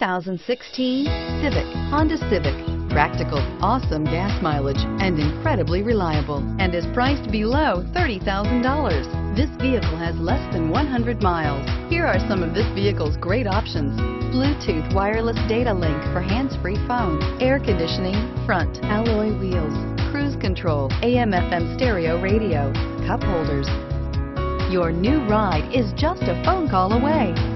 2016 Civic, Honda Civic. Practical, awesome gas mileage, and incredibly reliable, and is priced below $30,000. This vehicle has less than 100 miles. Here are some of this vehicle's great options: Bluetooth wireless data link for hands-free phone, air conditioning, front alloy wheels, cruise control, AM/FM stereo radio, cup holders. Your new ride is just a phone call away.